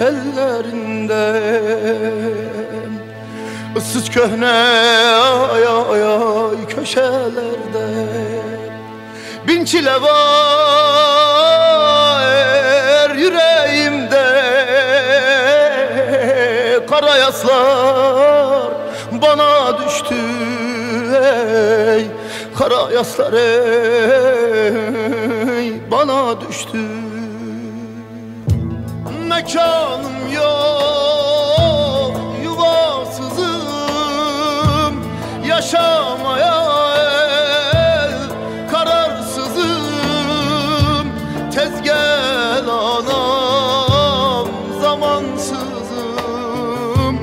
ellerinden, ıssız köhne ay köşelerde. Bin çile var yüreğimde, kara yaslar bana düştü ey, kara yaslar ey bana düştü. Mekanım yok, yuvasızım, yaşamaya el kararsızım. Tez gel anam, zamansızım,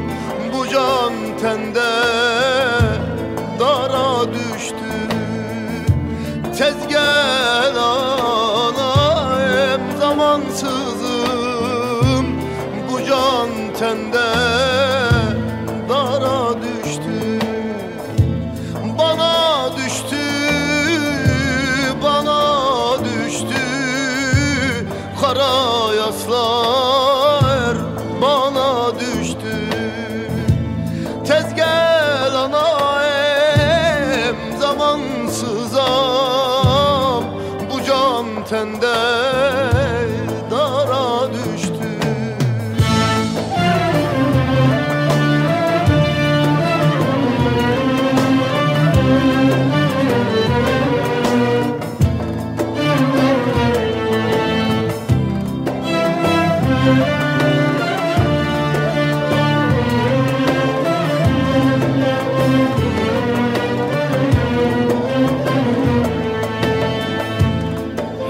bu can tende dara düştü. Tez gel anam, zamansızım, tende dara düştü. Bana düştü, bana düştü, kara yaslar bana düştü. Tez gel anam, zamansızam, bu can tende dara düştü.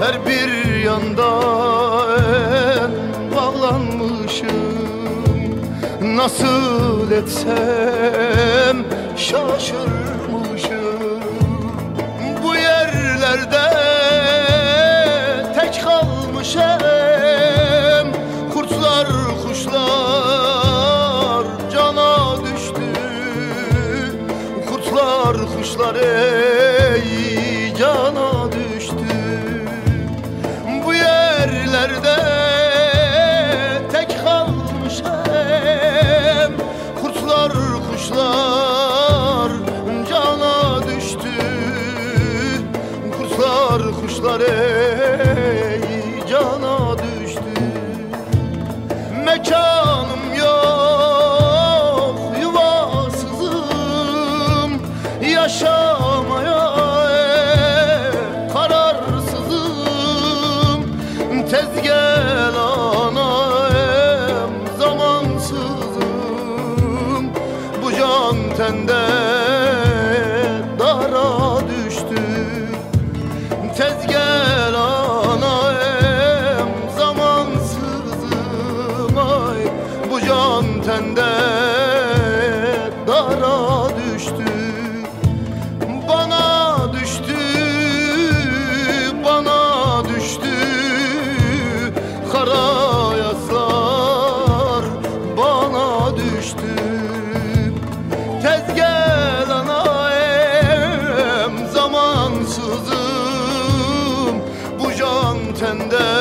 Her bir yanda en bağlanmışım, nasıl etsem şaşırmışım. Bu yerlerde tek kalmışım, kurtlar kuşlar cana düştü. Kurtlar kuşlar ey cana düştü. Nerede tek kalmışım, kurtlar kuşlar cana düştü. Kurtlar kuşlar ey cana düştü. Mekanım yok, yuvasızım, yaşamaya tez gel anam, zamansızım, bu can tende dara düştü. Tez gel anam, zamansızım, ay bu can tende dara düştü. Bana düştü, bana düştü, kara yaslar bana düştü. Tez gel anam, zamansızım, bu can tende